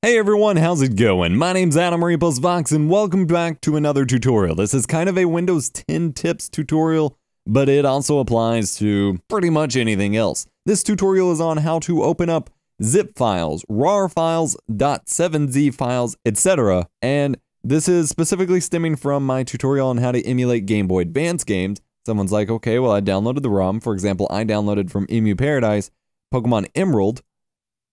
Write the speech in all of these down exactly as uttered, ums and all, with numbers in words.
Hey everyone, how's it going? My name's Adam EposVox and welcome back to another tutorial. This is kind of a Windows ten tips tutorial, but it also applies to pretty much anything else. This tutorial is on how to open up zip files, R A R files, .seven Z files, et cetera. And this is specifically stemming from my tutorial on how to emulate Game Boy Advance games. Someone's like, okay, well I downloaded the ROM. For example, I downloaded from Emu Paradise, Pokemon Emerald,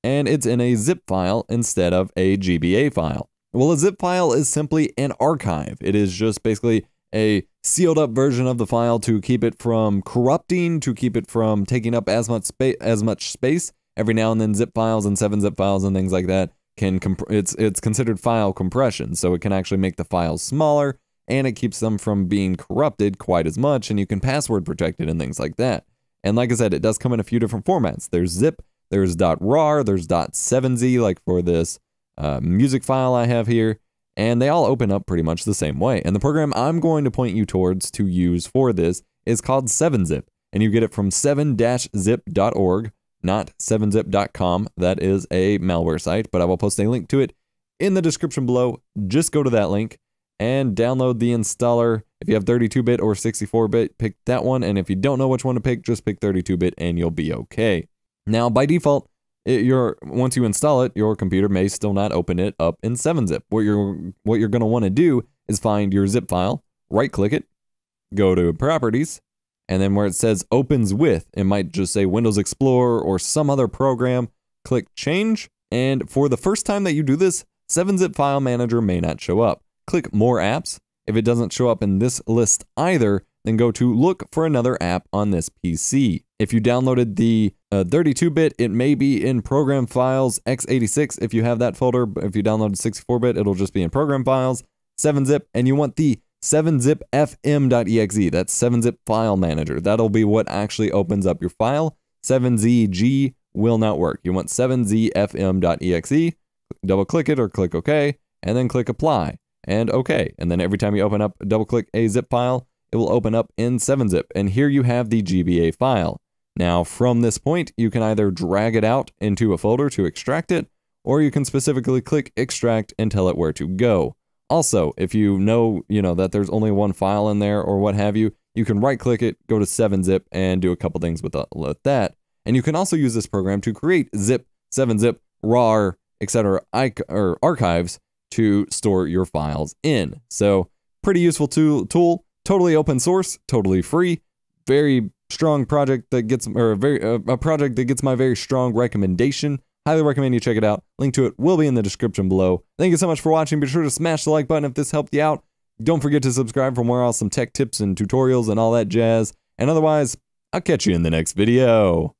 and it's in a zip file instead of a G B A file. Well, a zip file is simply an archive. It is just basically a sealed up version of the file to keep it from corrupting, to keep it from taking up as much space. As much space. Every now and then, zip files and seven zip files and things like that can comp it's it's considered file compression, so it can actually make the files smaller and it keeps them from being corrupted quite as much. And you can password protect it and things like that. And like I said, it does come in a few different formats. There's zip. There's .rar, there's .seven Z, like for this uh, music file I have here, and they all open up pretty much the same way. And the program I'm going to point you towards to use for this is called seven zip, and you get it from seven zip dot org, not seven zip dot com. That is a malware site, but I will post a link to it in the description below. Just go to that link and download the installer. If you have thirty-two bit or sixty-four bit, pick that one, and if you don't know which one to pick, just pick thirty-two bit and you'll be okay. Now, by default, it, your, once you install it, your computer may still not open it up in seven zip. What you're, what you're going to want to do is find your zip file, right-click it, go to Properties, and then where it says Opens With, it might just say Windows Explorer or some other program, click Change, and for the first time that you do this, seven zip File Manager may not show up. Click More Apps. If it doesn't show up in this list either, then go to Look for another app on this P C. If you downloaded the thirty-two bit, uh, it may be in Program Files x eighty-six if you have that folder. But if you downloaded sixty-four bit, it'll just be in Program Files, seven zip, and you want the seven zip f m dot e x e. That's seven zip File Manager. That'll be what actually opens up your file. seven Z G will not work. You want seven z f m dot e x e. Double-click it or click OK, and then click Apply and OK. And then every time you open up, double-click a zip file, it will open up in seven zip, and here you have the G B A file. Now from this point, you can either drag it out into a folder to extract it, or you can specifically click extract and tell it where to go. Also, if you know, you know that there's only one file in there or what have you, you can right click it, go to seven zip and do a couple things with that. And you can also use this program to create zip, seven zip, R A R, et cetera or archives to store your files in. So pretty useful tool. Totally open source, totally free, very strong project that gets, or a, very, uh, a project that gets my very strong recommendation. Highly recommend you check it out. Link to it will be in the description below. Thank you so much for watching. Be sure to smash the like button if this helped you out. Don't forget to subscribe for more awesome tech tips and tutorials and all that jazz. And otherwise, I'll catch you in the next video.